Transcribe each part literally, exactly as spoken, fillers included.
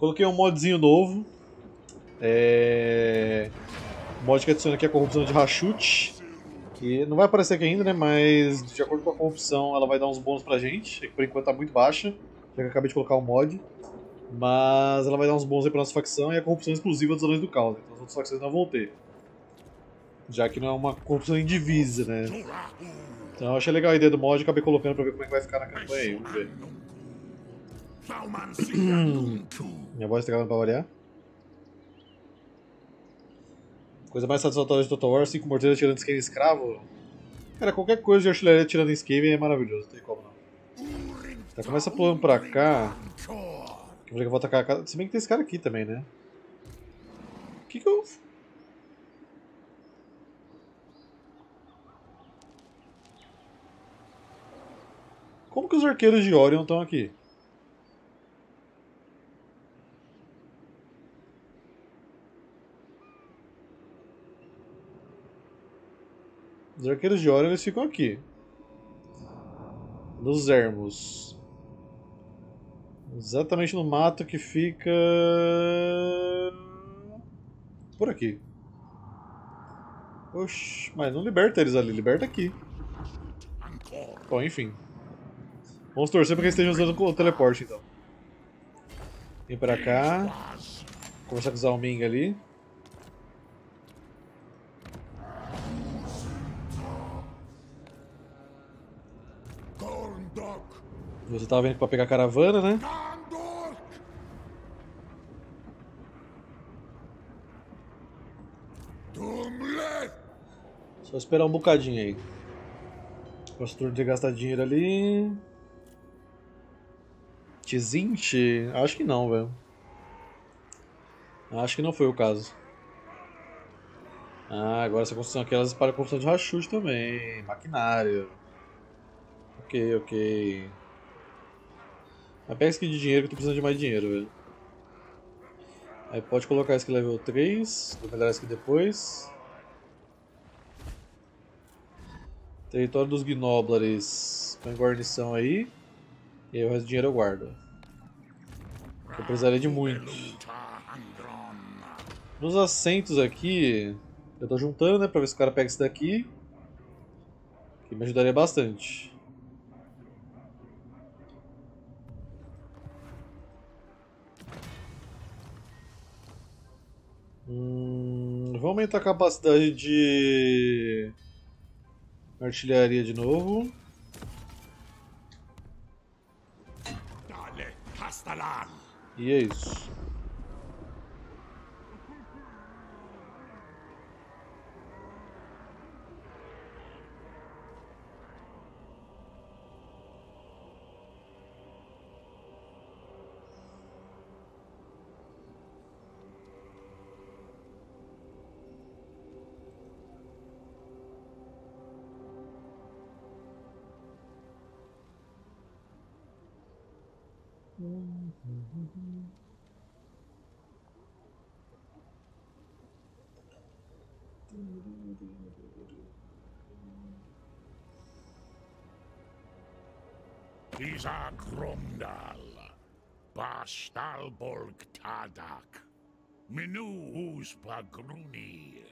Coloquei um modzinho novo. É... O mod que adiciona aqui é a corrupção de Rachute. Que não vai aparecer aqui ainda, né? Mas de acordo com a corrupção ela vai dar uns bônus pra gente. Que por enquanto tá muito baixa, já que eu acabei de colocar o mod. Mas ela vai dar uns bônus aí pra nossa facção e a corrupção exclusiva dos Anões do Caos. Então as outras facções não vão ter. Já que não é uma corrupção indivisa, né? Então eu achei legal a ideia do mod e acabei colocando pra ver como é que vai ficar na campanha aí. Vamos ver. Minha voz tá gravando pra variar. Coisa mais satisfatória de Total War, cinco morteiros tirando Skaven escravo. Cara, qualquer coisa de artilharia tirando Skaven é maravilhoso, não tem como não. Tá, começa pulando pra cá. Eu vou atacar a casa. Se bem que tem esse cara aqui também, né? O que que eu... Como que os arqueiros de Orion estão aqui? Os arqueiros de Orion, eles ficam aqui. Nos Ermos. Exatamente no mato que fica... Por aqui. Oxi, mas não liberta eles ali, liberta aqui. Bom, enfim. Vamos torcer para que eles estejam usando o teleporte, então. Vem pra cá. Conversar com o Zalming ali. Você tava vendo pra pegar a caravana, né? Só esperar um bocadinho aí. Posso ter gastado dinheiro ali. Tzeentch? Acho que não, velho. Acho que não foi o caso. Ah, agora essa construção aqui, elas espalham a construção de Rachute também. Maquinário. Ok, ok. Mas pega esse aqui de dinheiro, que eu tô precisando de mais dinheiro, velho. Aí pode colocar esse aqui level três, vou melhorar esse aqui depois. Território dos Gnoblares, põe guarnição aí. E aí o resto do dinheiro eu guardo. Eu precisaria de muito. Nos assentos aqui, eu tô juntando, né, pra ver se o cara pega esse daqui. Que me ajudaria bastante. Hum, vamos aumentar a capacidade de artilharia de novo. E é isso. Isa Grondal, Bastalborg Tadak, Menú Usb Gruni.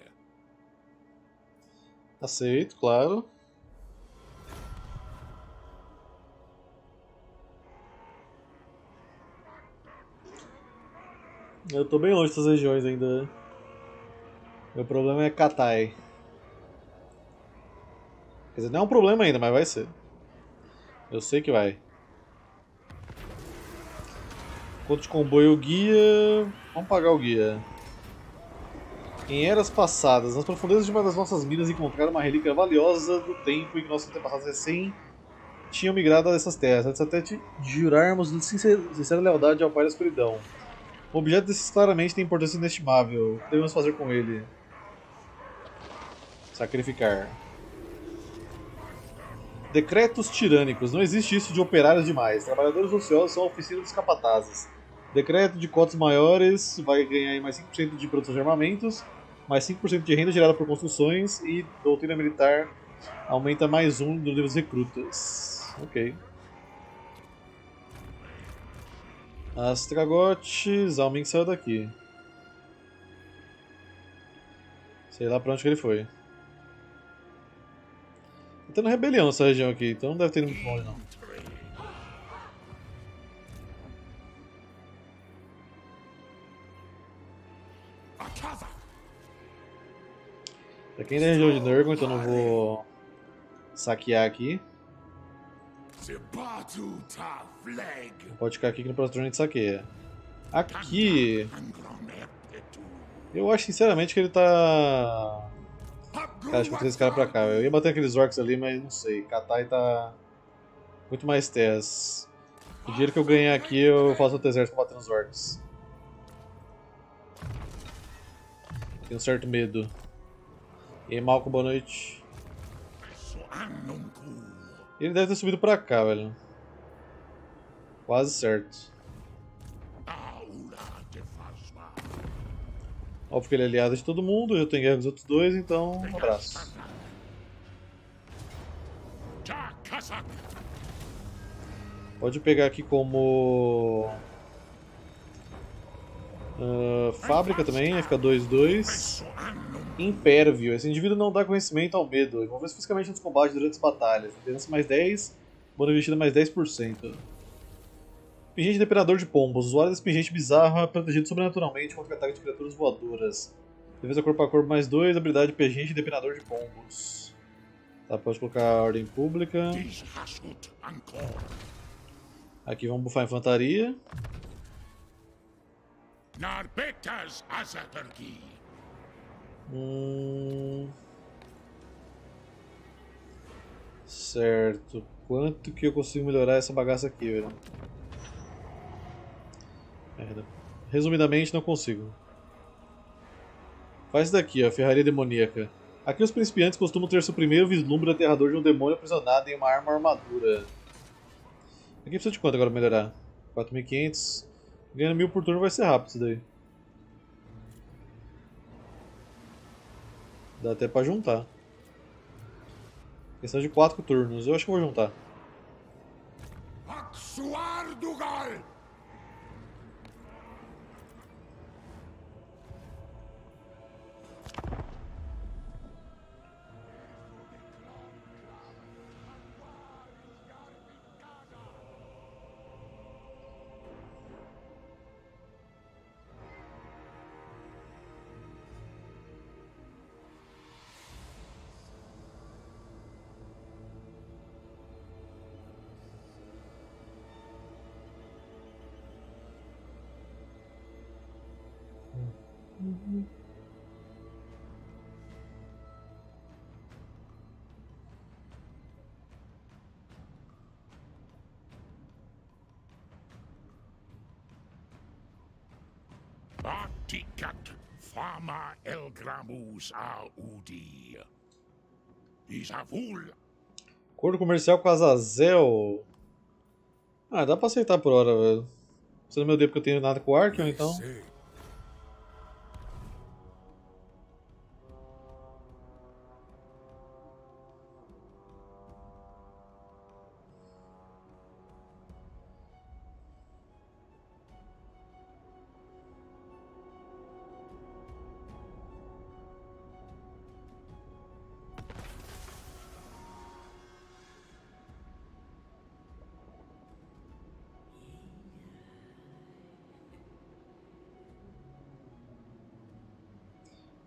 Aceito, claro. Eu tô bem longe das regiões ainda. Meu problema é Katai. Quer dizer, não é um problema ainda, mas vai ser. Eu sei que vai. Conto de comboio guia. Vamos pagar o guia. Em eras passadas, nas profundezas de uma das nossas minas encontraram uma relíquia valiosa do tempo em que nossos antepassados recém tinham migrado a essas terras, antes até de jurarmos de sincera lealdade ao Pai da Escuridão. O objeto desses claramente tem importância inestimável. O que devemos fazer com ele? Sacrificar. Decretos tirânicos. Não existe isso de operários demais. Trabalhadores ociosos são a oficina dos capatazes. Decreto de cotas maiores vai ganhar mais cinco por cento de produção de armamentos, mais cinco por cento de renda gerada por construções e doutrina militar aumenta mais um do nível dos recrutas. Ok. Astragoth, Zalming saiu daqui. Sei lá pra onde que ele foi. Tá tendo rebelião nessa região aqui, então não deve ter ido muito longe não. Pra quem é da região de Nurgle, então não vou saquear aqui. Pode ficar aqui que no próximo turno a gente saqueia. Aqui... Eu acho sinceramente que ele tá... Cara, acho que eu tenho esse cara pra cá. Eu ia bater aqueles orcs ali, mas não sei. Katai tá... Muito mais terras. O dinheiro que eu ganhar aqui eu faço outro exército pra bater nos orcs. Tenho um certo medo. E aí, Malcolm, boa noite. Ele deve ter subido pra cá, velho. Quase certo. Óbvio que ele é aliado de todo mundo, eu tenho guerra com os outros dois, então um abraço. Pode pegar aqui como... Uh, fábrica também, vai ficar dois dois. Impérvio. Esse indivíduo não dá conhecimento ao medo. Envolve-se fisicamente nos combates durante as batalhas. Liderança mais dez, bônus investida mais dez por cento. Pingente depenador de pombos. O usuário desse pingente bizarro é protegido sobrenaturalmente contra ataque de criaturas voadoras. Defesa corpo a corpo mais dois, habilidade pingente depenador de pombos. Tá, pode colocar a ordem pública. Aqui vamos bufar a infantaria. Hum... Certo. Quanto que eu consigo melhorar essa bagaça aqui, velho? Merda. Resumidamente, não consigo. Faz isso daqui, ó. Ferraria demoníaca. Aqui os principiantes costumam ter seu primeiro vislumbre aterrador de um demônio aprisionado em uma arma ou armadura. Aqui precisa de quanto agora pra melhorar? quatro mil e quinhentos. Ganhando mil por turno vai ser rápido isso daí. Dá até pra juntar. Questão de quatro turnos, eu acho que eu vou juntar. Tikat fama elgramus audi. Isavul. Acordo comercial com a Azazel. Ah, dá pra aceitar por hora, velho. Você não me odeia porque eu tenho nada com o Arkham, então.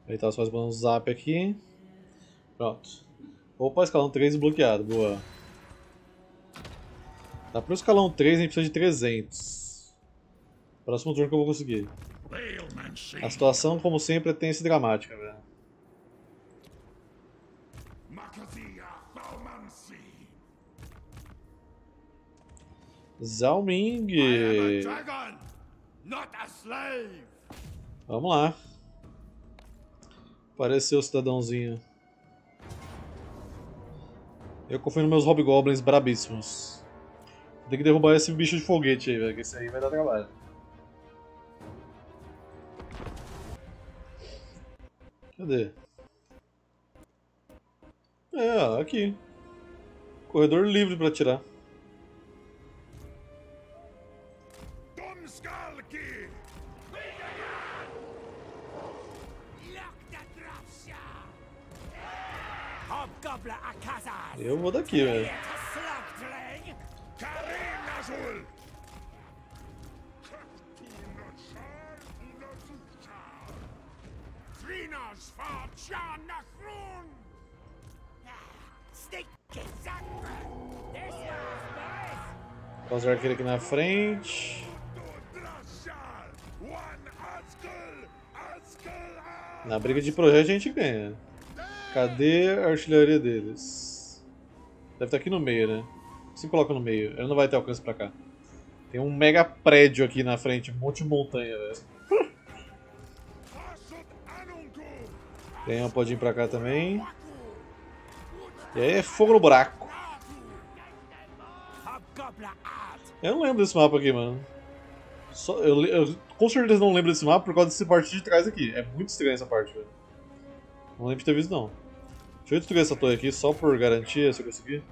Aí tá só mandando um zap aqui. Pronto. Opa, escalão três desbloqueado, boa. Tá, pro escalão três a gente precisa de trezentos. Próximo turno que eu vou conseguir. A situação, como sempre, é tensa e dramática, velho. Zhaoming! Vamos lá. Apareceu o cidadãozinho. Eu confio nos meus hobgoblins brabíssimos. Tem que derrubar esse bicho de foguete aí, velho, que esse aí vai dar trabalho. Cadê? É, aqui. Corredor livre pra atirar. Eu vou daqui, velho. Os arqueiros aqui na frente. Na briga de projeto a gente ganha. Cadê a artilharia deles? Deve estar aqui no meio, né? Se coloca no meio, ela não vai ter alcance pra cá. Tem um mega prédio aqui na frente, um monte de montanha, velho. Tem um podinho pra cá também. E aí é fogo no buraco. Eu não lembro desse mapa aqui, mano. Só, eu, eu com certeza não lembro desse mapa por causa dessa parte de trás aqui. É muito estranha essa parte, velho. Não lembro de ter visto, não. Deixa eu destruir essa torre aqui só por garantia, se eu conseguir.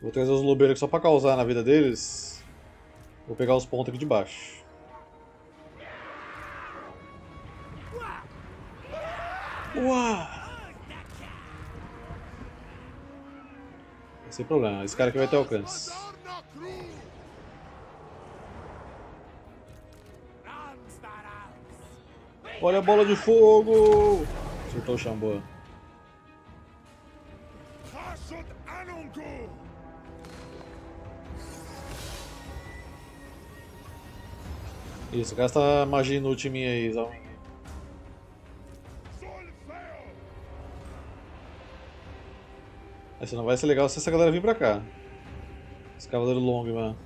Vou trazer os lobeiros aqui só pra causar na vida deles. Vou pegar os pontos aqui de baixo. Uau! Sem problema, esse cara aqui vai ter alcance. Olha a bola de fogo! Acertou o Xambu. Isso, gasta magia inútil minha aí, Zalming. Isso não vai ser legal se essa galera vir pra cá. Os cavaleiros longos, mano.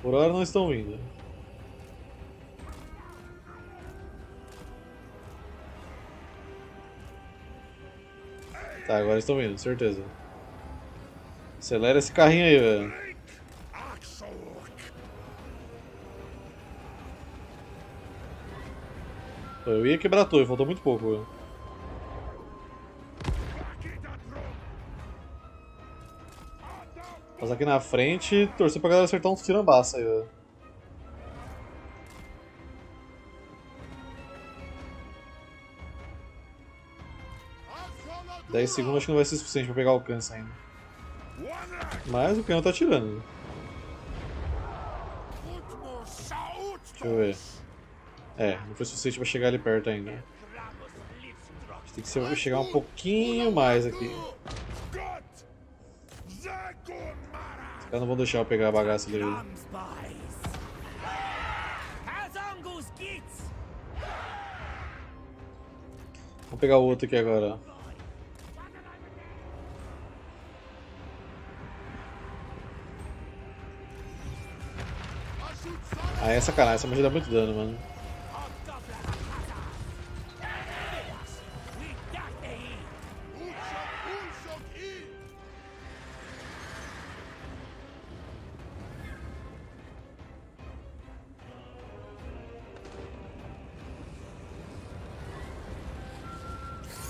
Por hora não estão vindo. Tá, agora estão vindo, certeza. Acelera esse carrinho aí, velho. Eu ia quebrar a torre, faltou muito pouco, velho. Mas aqui na frente, torcer pra galera acertar uns tirambaça aí, velho. dez segundos acho que não vai ser suficiente pra pegar alcance ainda. Mas o canhão tá atirando. Deixa eu ver. É, não foi suficiente pra chegar ali perto ainda. A gente tem que ser, chegar um pouquinho mais aqui. Eu não vou deixar eu pegar a bagaça dele. Vou pegar o outro aqui agora. Ah, é sacanagem, essa magia dá muito dano, mano.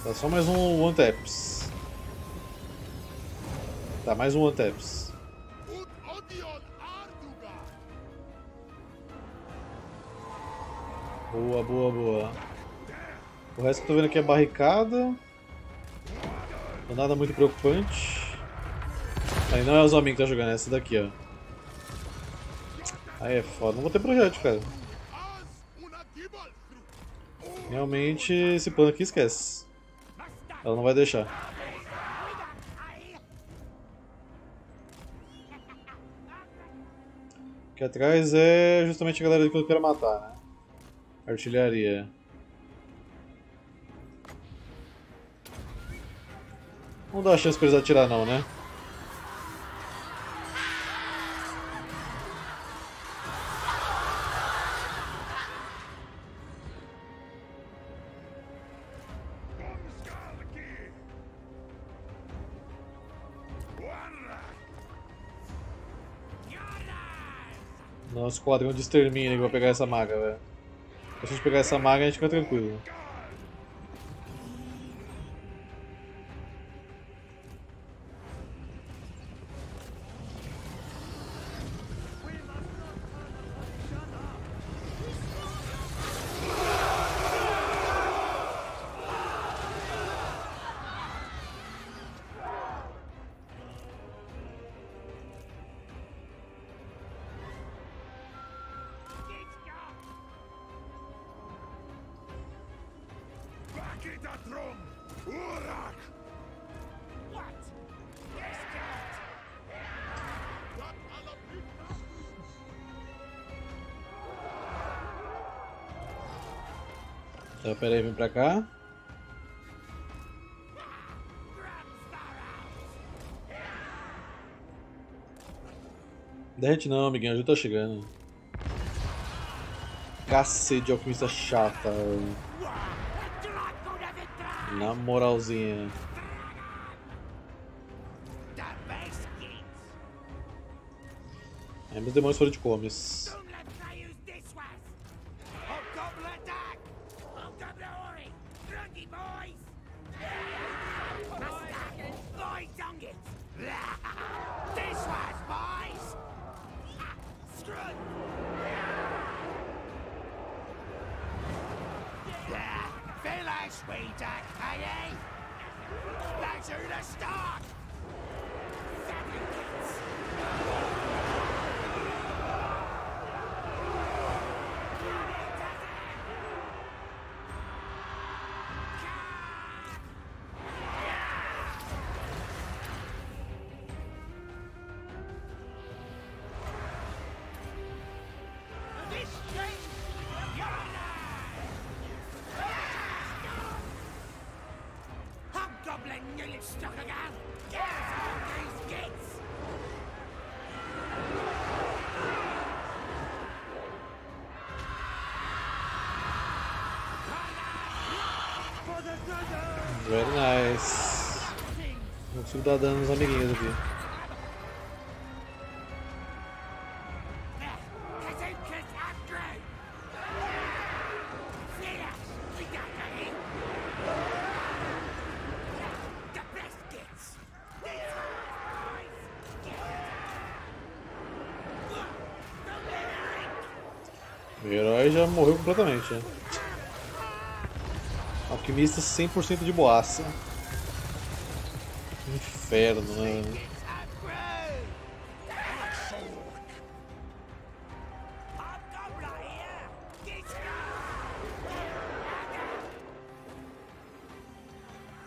Tá só mais um one taps. Tá, mais um one taps. Boa, boa, boa. O resto que eu tô vendo aqui é barricada. Não é nada muito preocupante. Aí não é o Zhaoming que tá jogando, é essa daqui, ó. Aí é foda, não vou ter projeto, cara. Realmente esse plano aqui esquece. Ela não vai deixar. Aqui atrás é justamente a galera que eu quero matar, né? Artilharia. Não dá chance pra eles atirar não, né? Esquadrão de extermínio que vai pegar essa maga, velho. Se a gente pegar essa maga, a gente fica tranquilo. Então, peraí, vem pra cá. Derrete não, amiguinho, eu já tô chegando. Cacete de alquimista chata, velho. Na moralzinha. É, meus demônios foram de comes. Very nice. Não consigo dar dano nos amiguinhos aqui. O herói já morreu completamente, né? Alquimista cem por cento de boaça. Inferno, né?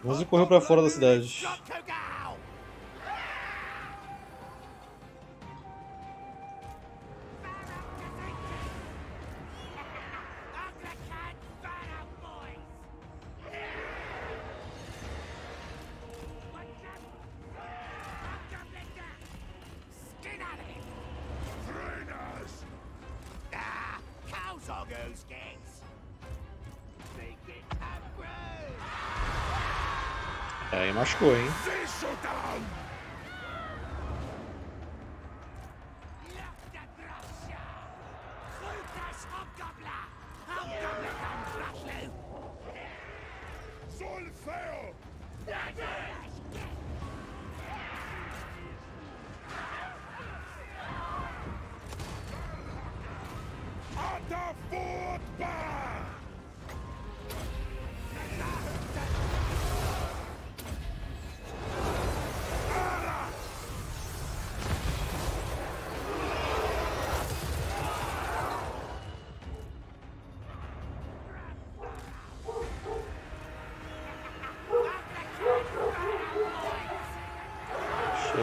Vamos correr pra fora da cidade. Aí machucou, hein?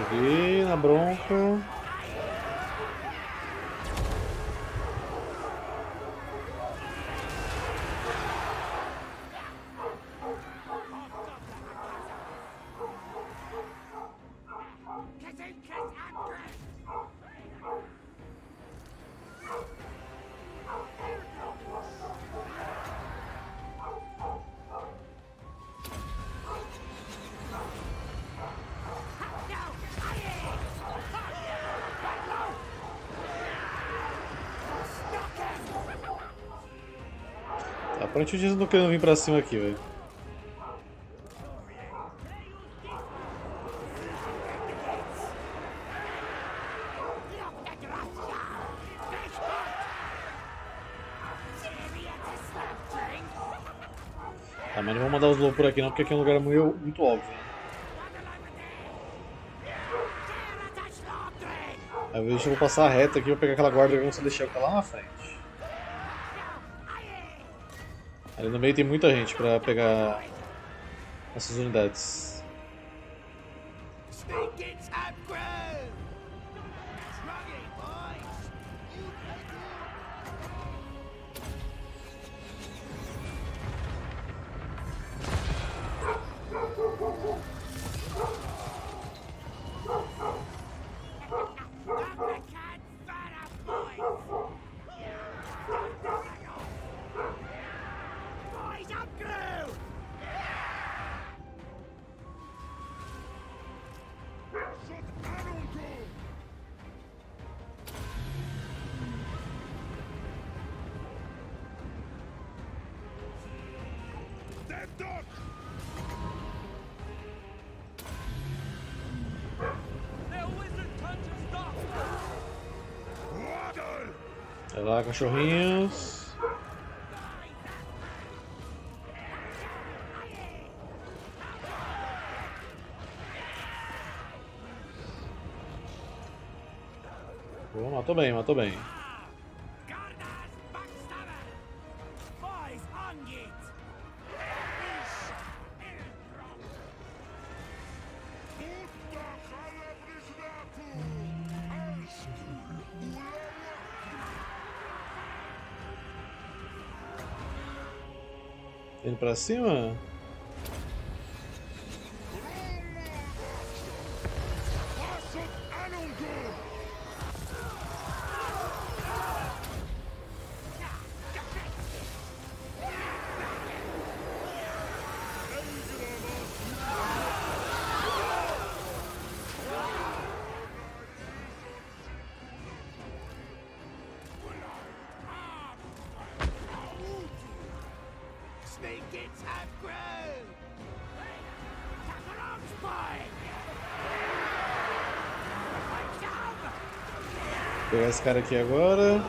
Cheguei na bronca. Aparentemente eles não estão querendo vir pra cima aqui, velho. Tá, mas não vou mandar os lobos por aqui não, porque aqui é um lugar muito, muito óbvio. Às vezes eu vou passar reto aqui, vou pegar aquela guarda e vou deixar ela lá na frente. Ali no meio tem muita gente pra pegar essas unidades. Vai lá, cachorrinhos. Bom, matou bem, matou bem. Indo pra cima? Vou pegar esse cara aqui agora.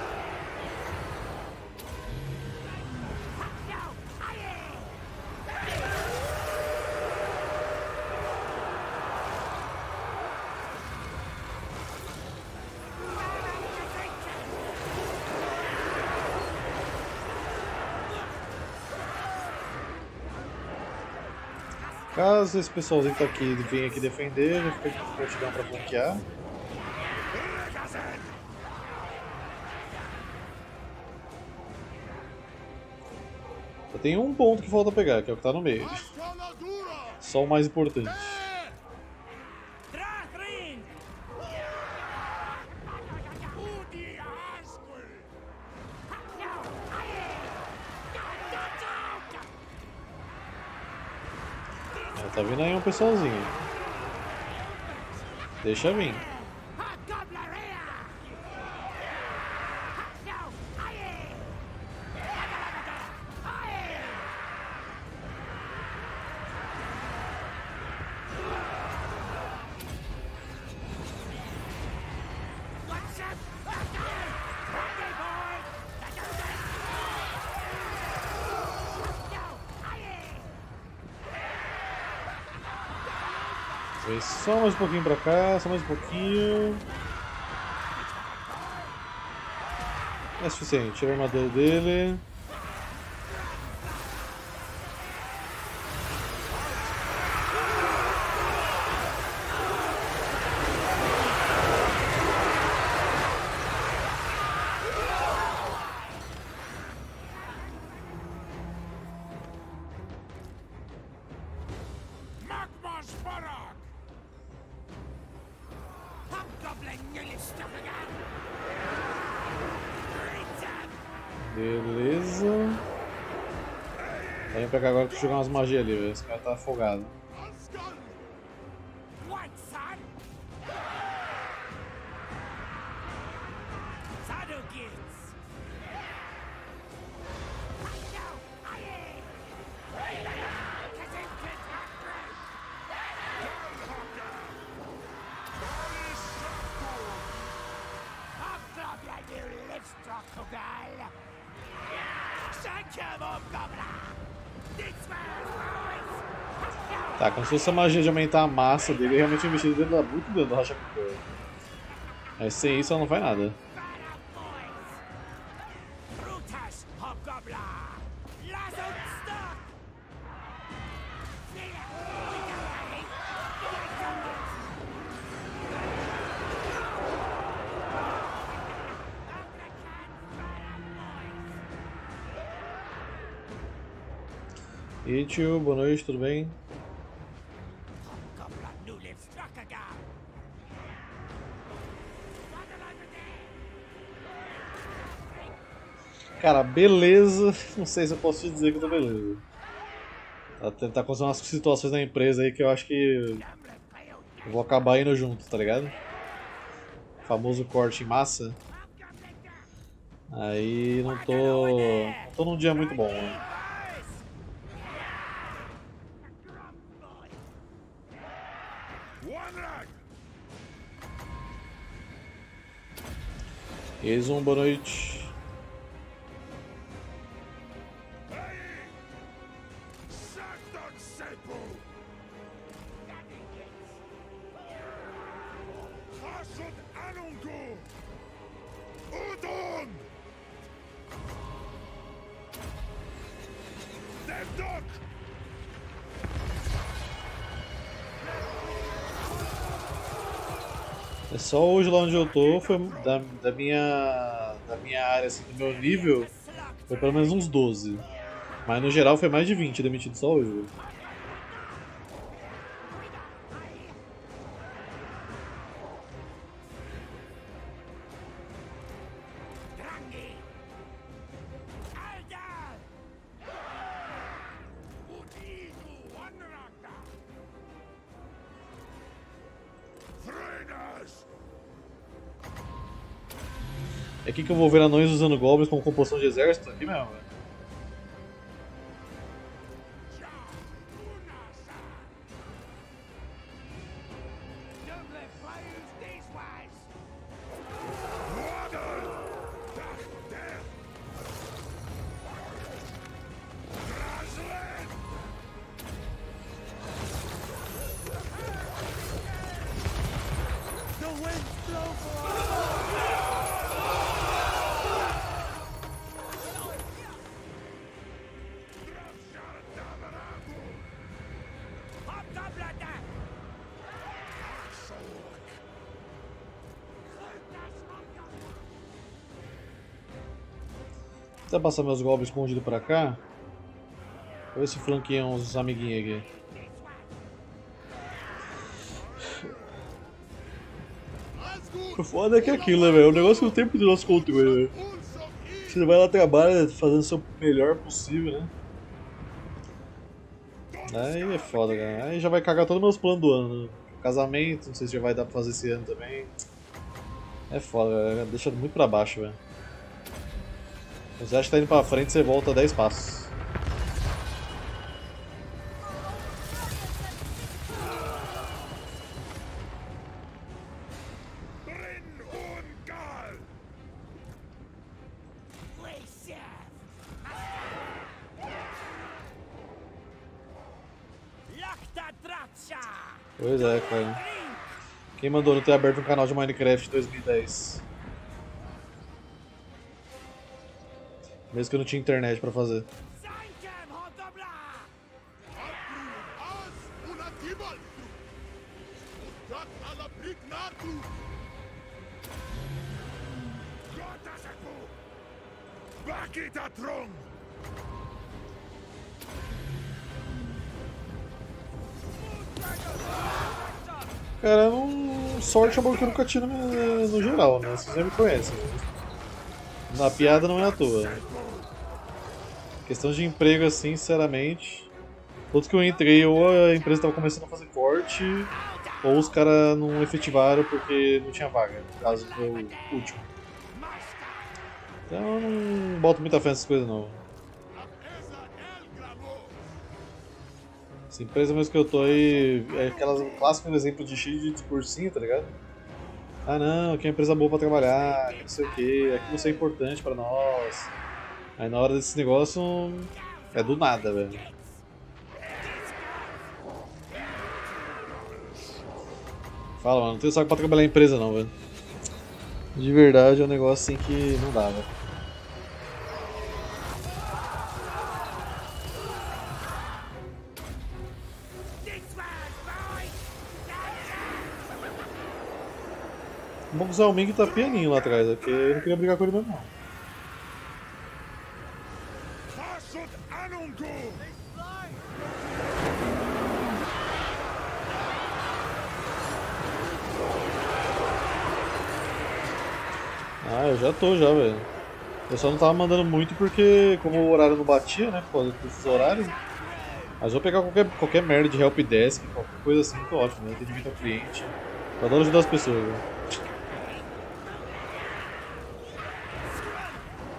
Caso esse pessoalzinho que tá aqui venha aqui defender, já fica aqui com o prontidão pra bloquear. Tem um ponto que falta pegar, que é o que tá no meio. Só o mais importante. Ah, tá vindo aí um pessoalzinho. Deixa vir. Só mais um pouquinho pra cá, só mais um pouquinho. É suficiente, tira a armadura dele. Beleza. Vai pegar agora pra jogar umas magias ali, velho. Esse cara tá afogado. Tá, como se fosse a magia de aumentar a massa dele, eu realmente investi dentro da bruta dentro do Rachacuteu. Mas sem isso ela não vai nada. E tio, boa noite, tudo bem? Cara, beleza. Não sei se eu posso te dizer que tá beleza. Tá tentar acontecer umas situações na empresa aí que eu acho que eu vou acabar indo junto, tá ligado? O famoso corte em massa. Aí não tô. Não tô num dia muito bom, né? Eles um boa noite. Só hoje lá onde eu tô, foi da, da, minha, da minha área, assim, do meu nível, foi pelo menos uns doze. Mas no geral foi mais de vinte demitido só hoje. É aqui que eu vou ver anões usando goblins como composição de exército? Aqui mesmo, velho. Vou tentar passar meus goblins escondidos pra cá. Vou ver se flanqueia uns amiguinhos aqui. O foda é que é aquilo, né, velho? O negócio é o tempo do nosso controle, velho. Você vai lá, trabalha, fazendo o seu melhor possível, né? Aí é foda, cara. Aí já vai cagar todos os meus planos do ano. Né? Casamento, não sei se já vai dar pra fazer esse ano também. É foda, velho. Deixa muito pra baixo, velho. Você acha que tá indo pra frente, você volta dez passos. Pois é, cara. Quem mandou não ter aberto um canal de Minecraft dois mil e dez? Mesmo que eu não tinha internet pra fazer. Cara, um... sorte é bom que eu nunca tiro no, no geral, né? Vocês já me conhecem. Na piada não é à toa. Questão de emprego, assim, sinceramente. Todos que eu entrei, ou a empresa estava começando a fazer corte, ou os caras não efetivaram porque não tinha vaga. No caso, foi o último. Então, não boto muita fé nessas coisas, não. Essa empresa mesmo que eu tô aí, é aquelas clássico exemplo de cheio de discursinho, tá ligado? Ah, não, aqui é uma empresa boa pra trabalhar, aqui não sei o que, aqui você é importante pra nós. Aí na hora desse negócio é do nada, velho. Fala, mano, não tenho saco pra trabalhar em empresa não, velho. De verdade é um negócio assim que não dá, velho. O bom que o Zalming tá pianinho lá atrás, porque eu não queria brigar com ele mesmo não. Should Anon go? They fly! já tô já, velho. Eu só não tava mandando muito porque, como o horário não batia, né, por causa desses horários. Mas vou pegar qualquer, qualquer merda de helpdesk, qualquer coisa assim, tô ótimo, né? Atendimento ao cliente. Eu adoro ajudar as pessoas, velho.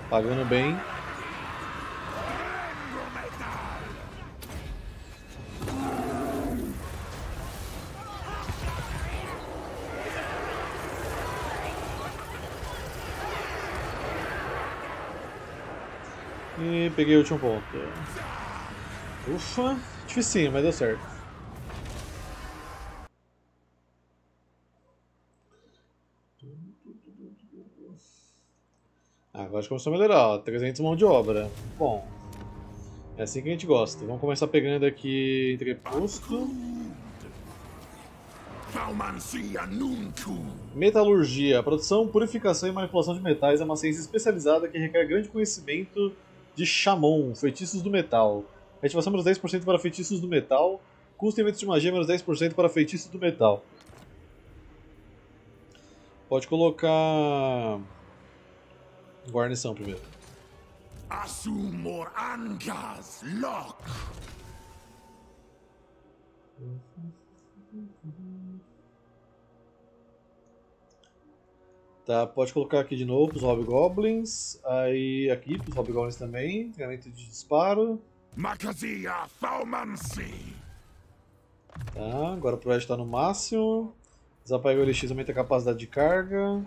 Pagando bem. E peguei o último ponto. Ufa, difícil, mas deu certo. Agora começou a melhorar, ó. trezentos mão de obra. Bom, é assim que a gente gosta. Vamos começar pegando aqui entreposto. Metalurgia. Produção, purificação e manipulação de metais é uma ciência especializada que requer grande conhecimento de Xamon, feitiços do metal. Ativação menos dez por cento para feitiços do metal. Custo em eventos de magia menos dez por cento para feitiços do metal. Pode colocar... guarnição primeiro. Assumor Anga's Lock. Tá, pode colocar aqui de novo os Hobgoblins. Aí aqui os Hobgoblins também. Treinamento de disparo. Macazia Falmancy. Tá, agora o projeto está no máximo. Desapega o L X, aumenta a capacidade de carga.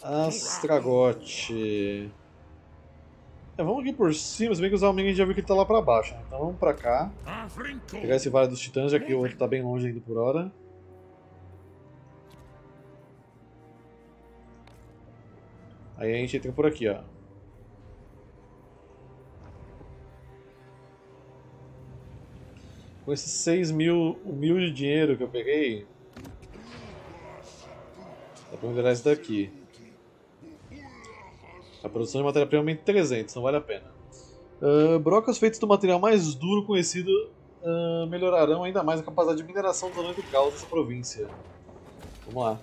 Astragoth. É, vamos aqui por cima, se bem que o Zalming já viu que ele tá lá pra baixo, né? Então vamos pra cá. Pegar esse Vale dos Titãs, já que o outro tá bem longe ainda por hora. Aí a gente entra por aqui, ó. Com esses seis mil humilde dinheiro que eu peguei, dá pra melhorar isso daqui. A produção de matéria-prima aumenta em trezentos, não vale a pena. Uh, brocas feitas do material mais duro conhecido uh, melhorarão ainda mais a capacidade de mineração dos Anões do Caos dessa província. Vamos lá.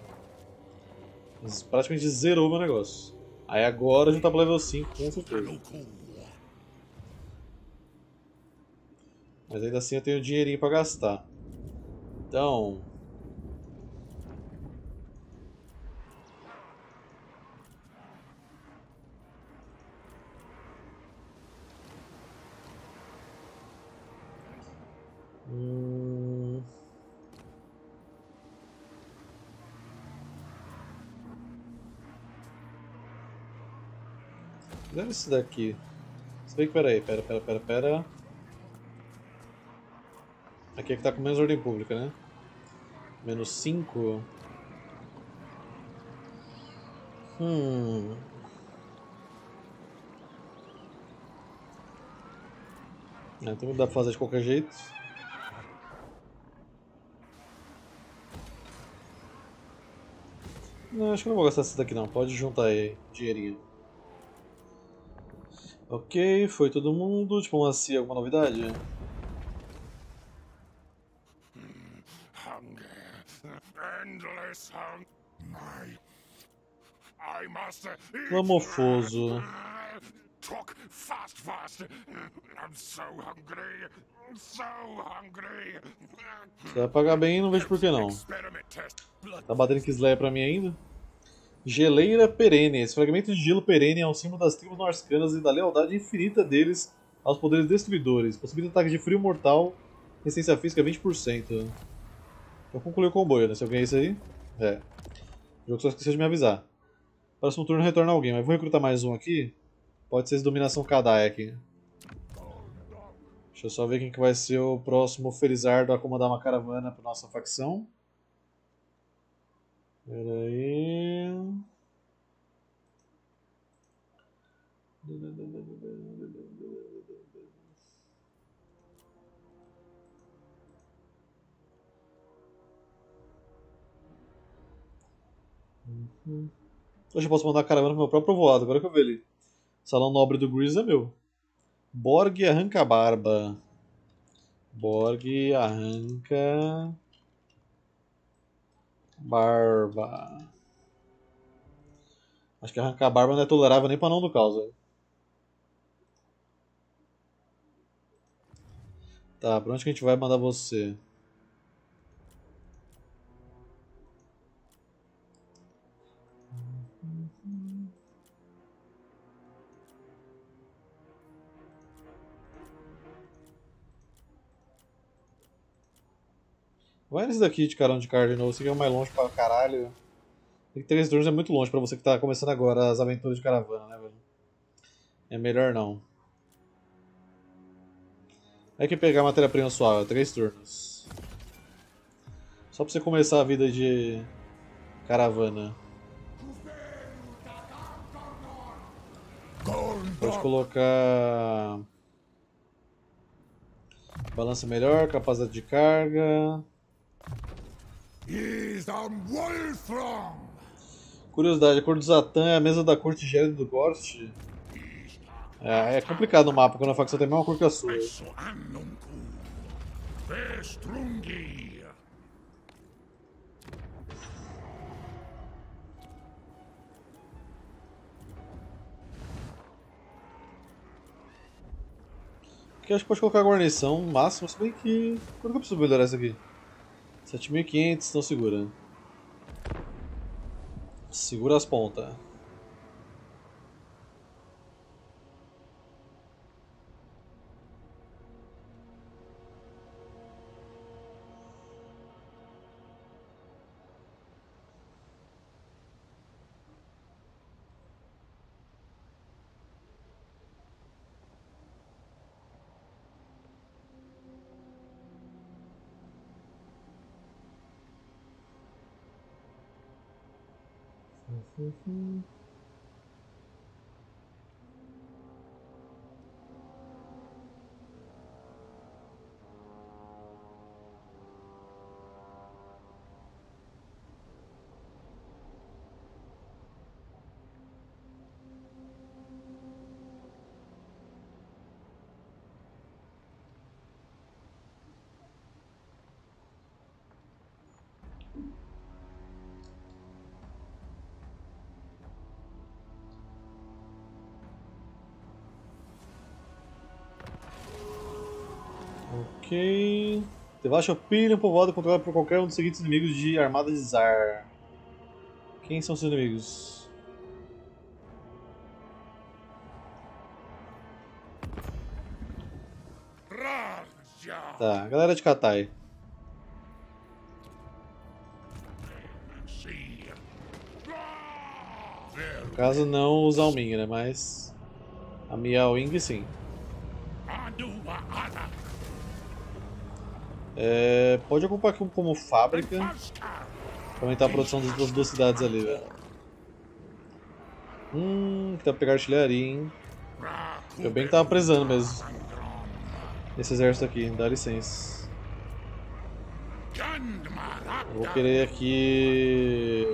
Mas praticamente zerou o meu negócio. Aí agora a gente tá pro level cinco, com certeza. Mas ainda assim eu tenho um dinheirinho pra gastar. Então... Hum... Não é isso daqui. Se bem que pera aí, pera, pera, pera, pera. Aqui é que tá com menos ordem pública, né? Menos cinco. Hum... Não, então dá pra fazer de qualquer jeito. Não, acho que eu não vou gastar essa daqui não, pode juntar aí, dinheirinho. Ok, foi todo mundo. Diplomacia, alguma novidade? Clamofoso. Você vai pagar bem, não vejo por que não. Tá batendo em Kislev pra mim ainda? Geleira perene. Esse fragmento de gelo perene é um símbolo das tribos norscanas e da lealdade infinita deles aos poderes destruidores. Possibilita ataque de frio mortal, resistência física vinte por cento. Eu concluí o comboio, né? Se alguém é isso aí? É. O jogo só esqueceu de me avisar. Próximo turno retorna alguém, mas vou recrutar mais um aqui. Pode ser esse dominação Katai aqui. Deixa eu só ver quem que vai ser o próximo Felizardo a comandar uma caravana para nossa facção. Pera aí. Uhum. Hoje eu posso mandar a caravana pro meu próprio povoado, agora que eu vi ele. Salão nobre do Gris é meu. Borg arranca a barba. Borg arranca Barba. Acho que arrancar a barba não é tolerável nem para não do caos. Véio. Tá, pra onde que a gente vai mandar você? Vai nesse daqui de carão de carne de novo, você que é o mais longe pra caralho. Tem que três turnos é muito longe pra você que tá começando agora as aventuras de caravana, né, velho? É melhor não. É que pegar matéria-prima suave, três turnos. Só pra você começar a vida de caravana. Pode colocar... Balança melhor, capacidade de carga... Curiosidade, a cor do Zatã é a mesma da cor tigela do Gorst? É, é complicado no mapa quando a facção tem a mesma cor que a sua. Aqui acho que pode colocar a guarnição máxima, se bem que... Quando que eu preciso melhorar isso aqui? sete mil e quinhentos, não segura. Segura as pontas. Uhum. Ok. Devasta o pilha, um povoado controlado por qualquer um dos seguintes inimigos de armada de Zar. Quem são os seus inimigos? Tá, galera de Katai. No caso, não o Zhaoming, né? Mas a Miao Wing sim. É, pode ocupar aqui como fábrica, aumentar a produção das duas cidades ali, velho. Hum, que dá pra pegar artilharia, hein. Eu bem que tava precisando mesmo. Esse exército aqui, dá licença. Eu vou querer aqui...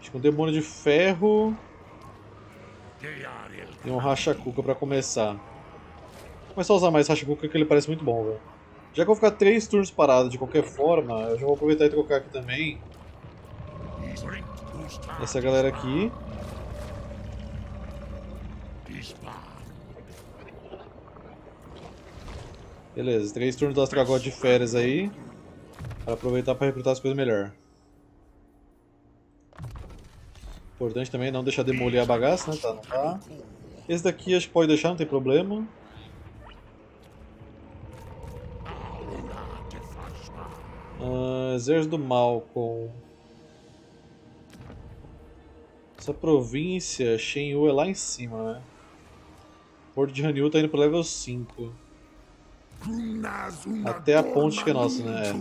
Acho que um demônio de ferro... E um rachacuca pra começar. Vou começar a usar mais rachacuca que ele parece muito bom, velho. Já que eu vou ficar três turnos parado de qualquer forma, eu já vou aproveitar e trocar aqui também. Essa galera aqui. Beleza, três turnos do Astragoth de férias aí. Para aproveitar para recrutar as coisas melhor. Importante também não deixar demolir a bagaça, né? Tá, não tá. Esse daqui acho que pode deixar, não tem problema. Uh, Exército do Malcolm. Essa província, Shenyu, é lá em cima, né? O porto de Hanyu tá indo pro level cinco. Até a ponte que é nossa, né?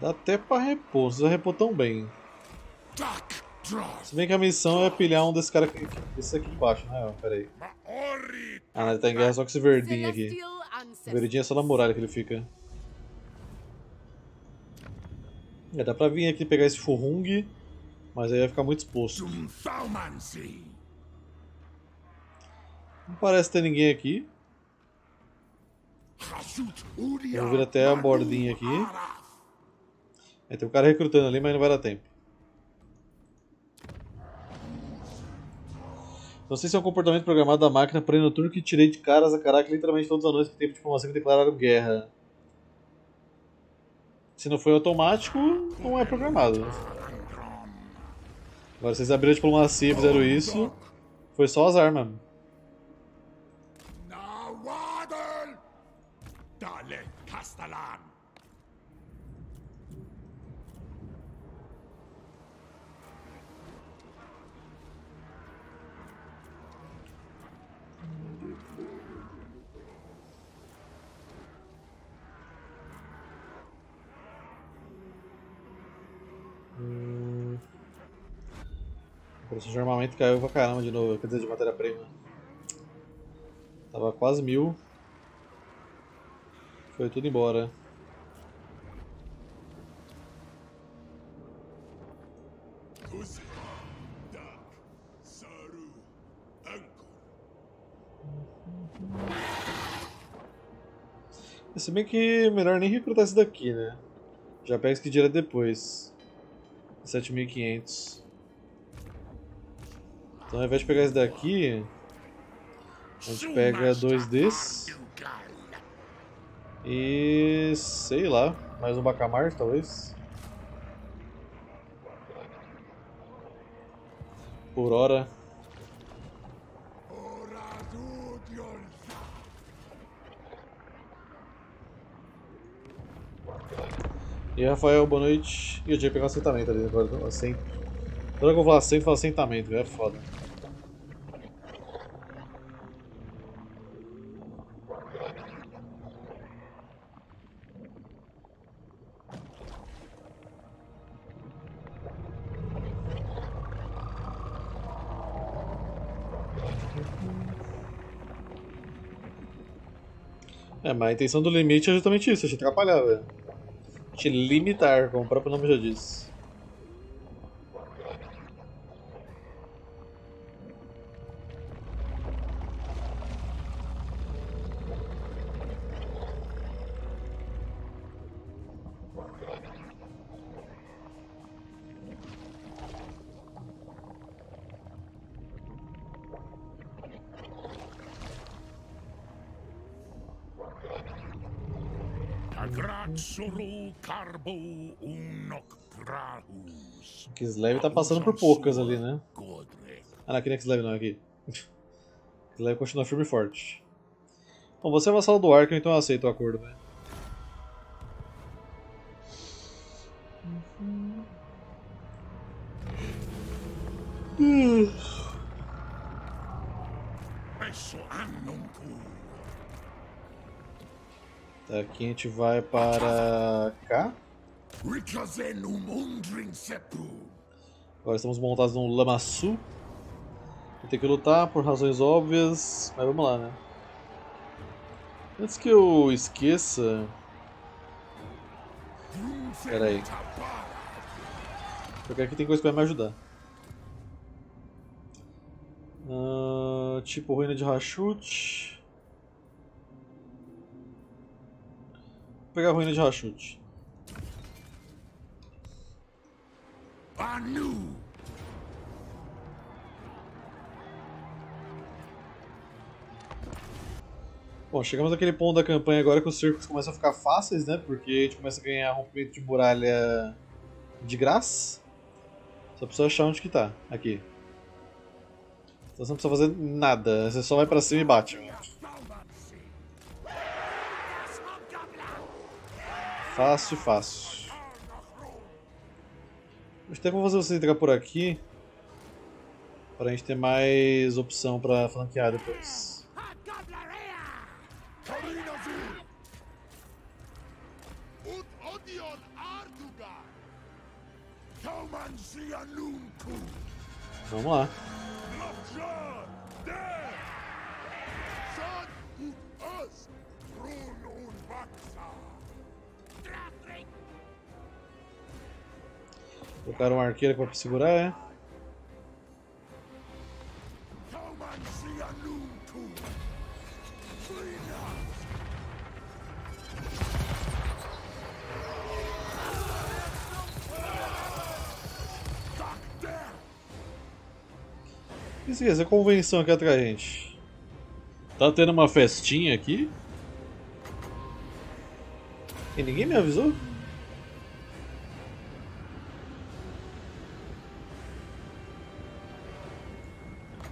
Dá até pra repor, vocês repor tão bem. Se bem que a missão é pilhar um desses caras aqui, esse aqui embaixo, né? Pera aí. Ah, ele tá em guerra só com esse verdinho aqui. O verdinho é só na muralha que ele fica. É, dá pra vir aqui pegar esse Furung, mas aí vai ficar muito exposto. Não parece ter ninguém aqui. Eu vou vir até a bordinha aqui. É, tem um cara recrutando ali, mas não vai dar tempo. Não sei se é um comportamento programado da máquina, porém no turno que tirei de caras a caraca literalmente todos os anões que têm diplomacia que declararam guerra. Se não foi automático, não é programado. Agora vocês abriram a diplomacia e fizeram isso. Foi só azar, mano. O armamento caiu pra caramba de novo, quer dizer, de matéria-prima. Tava quase mil. Foi tudo embora. Se bem que melhor nem recrutar esse daqui, né? Já pega esse que direto depois. sete mil e quinhentos. Então ao invés de pegar esse daqui, a gente pega dois desses e sei lá, mais um bacamar talvez. Por hora. E Rafael, boa noite. E eu tinha que pegar um assentamento ali agora, assim. Toda hora que eu falo assento, eu falo assentamento, é foda. É, mas a intenção do limite é justamente isso, é te atrapalhar, velho. Te limitar, como o próprio nome já diz. Kislev tá passando por poucas ali, né? Ah, não, aqui não é Kislev não, aqui. Kislev continua firme e forte. Bom, você é vassalo do Arkham, então eu aceito o acordo, né? Hum. Daqui a gente vai para cá. Agora estamos montados num lamaçu. Vou ter que lutar por razões óbvias, mas vamos lá, né? Antes que eu esqueça... Pera aí. Porque aqui tem coisa que vai me ajudar. Uh, tipo ruína de Rachute. Vou pegar a ruína de Rachute. Bom, chegamos naquele ponto da campanha agora que os cercos começam a ficar fáceis, né? Porque a gente começa a ganhar rompimento de muralha de graça. Só precisa achar onde que tá. Aqui. Então você não precisa fazer nada, você só vai pra cima e bate. Fácil, fácil. Acho que até vou fazer você entrar por aqui. Para a gente ter mais opção para flanquear depois. Vamos lá. Colocaram um arqueiro para segurar, é? Que seria essa convenção aqui atrás, gente? Tá tendo uma festinha aqui? E ninguém me avisou?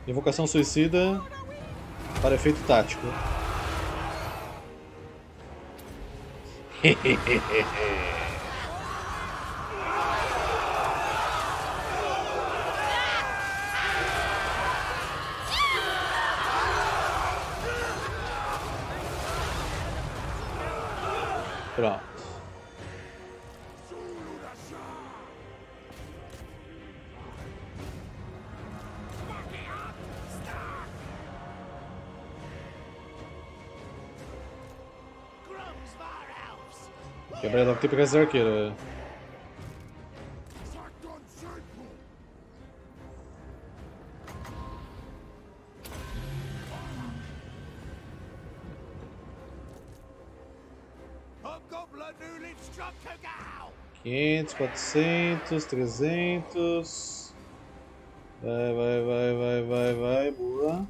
Invocação suicida para efeito tático. Pronto. Quebrar dá pra ter pegado esse arqueiro. quinhentos, quatrocentos, trezentos. Vai, vai, vai, vai, vai, vai, boa.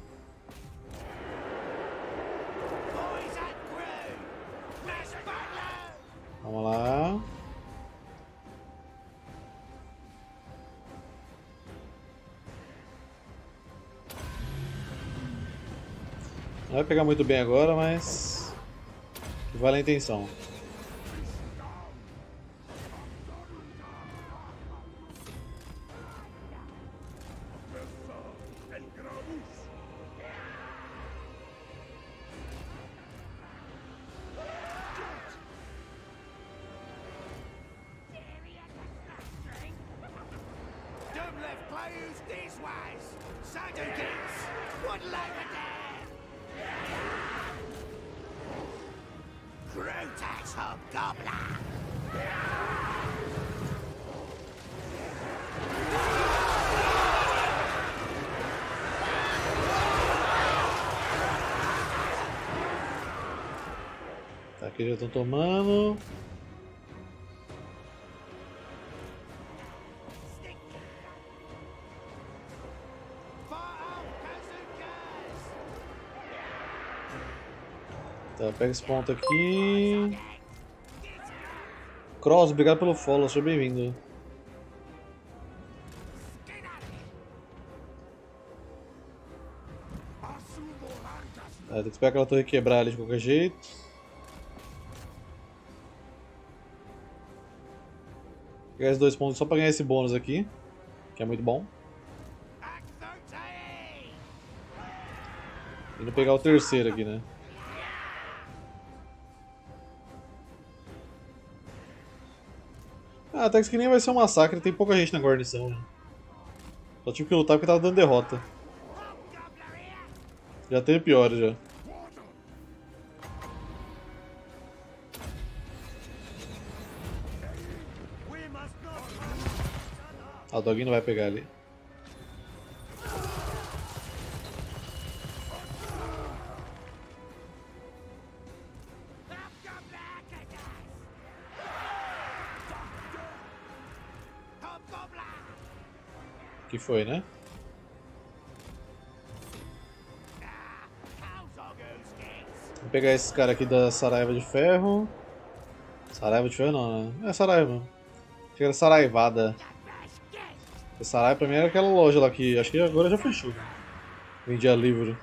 Vamos lá. Não vai pegar muito bem agora, mas vale a intenção. Que já estão tomando. Tá, pega esse ponto aqui. Cross, obrigado pelo follow, seja bem-vindo. Tá, tem que esperar aquela torre quebrar ali de qualquer jeito. Vou pegar esses dois pontos só para ganhar esse bônus aqui, que é muito bom. E não pegar o terceiro aqui, né? Ah, até que nem vai ser um massacre, tem pouca gente na guarnição. Só tive que lutar porque tava dando derrota. Já teve pior já. Ah, o doguinho não vai pegar ali. Que foi, né? Vou pegar esse cara aqui da Saraiva de Ferro. Saraiva de Ferro não, né? É Saraiva. Fica saraivada. Essa Sarai pra mim era aquela loja lá que acho que agora já fechou. Vendia livro.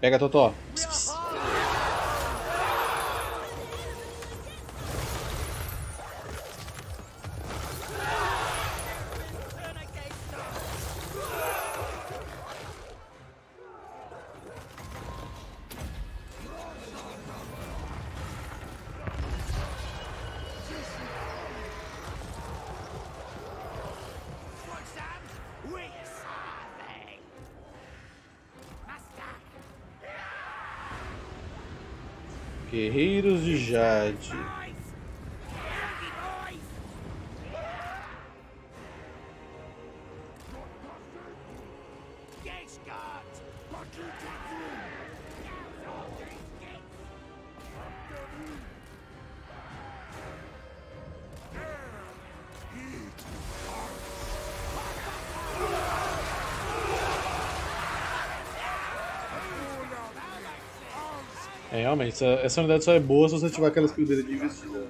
Pega, Totó. Pss, pss. Guerreiros de Jade. É, realmente, essa, essa unidade só é boa se você ativar aquela skill dele de investir dano.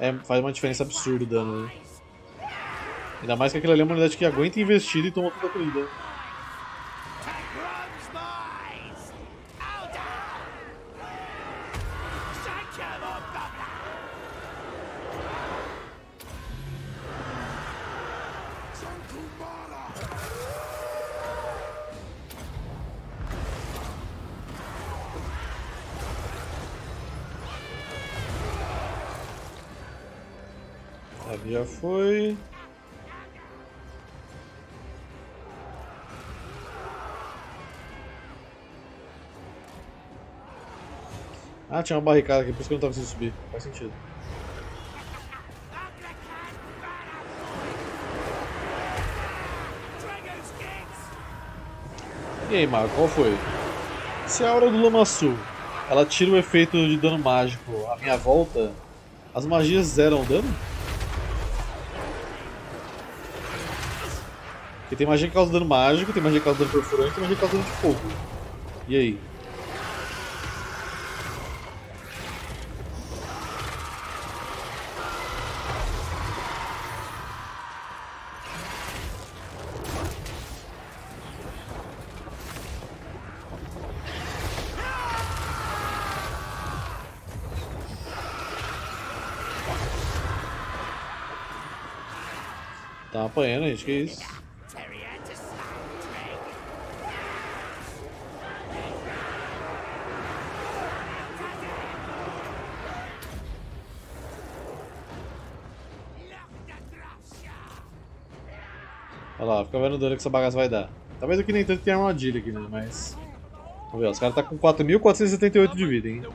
É, faz uma diferença absurda o dano, né? Ainda mais que aquela ali é uma unidade que aguenta investir e toma toda a corrida. Ali já foi. Ah, tinha uma barricada aqui, por isso que eu não estava conseguindo subir. Faz sentido. E aí, Marco, qual foi? Se a aura do Lamaçu, ela tira o efeito de dano mágico à minha volta, as magias zeram o dano? Porque tem magia que causa dano mágico, tem magia que causa dano perfurante, tem magia que causa dano de fogo. E aí? Tá apanhando, gente, que isso? Olha lá, fica vendo o dano que essa bagaça vai dar. Talvez aqui nem tanto tenha armadilha aqui, né? Mas... vamos ver, ó, os caras estão tá com quatro mil quatrocentos e setenta e oito de vida, hein? Vou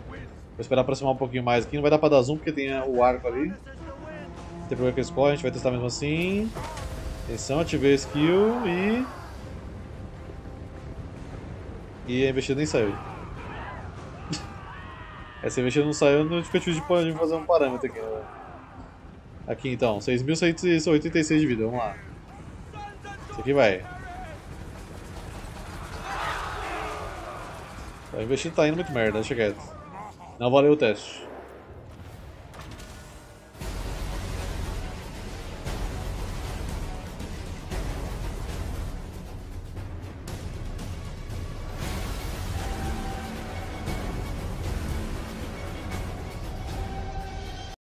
esperar aproximar um pouquinho mais aqui. Não vai dar pra dar zoom porque tem o arco ali. Não tem problema com a score, a gente vai testar mesmo assim. Atenção, ativei a skill e... e a investida nem saiu. Essa investida não saiu, não fica difícil de fazer um parâmetro aqui, né? Aqui então, seis mil cento e oitenta e seis de vida, vamos lá. Isso aqui vai. O investido tá indo muito merda, deixa quieto. Não valeu o teste.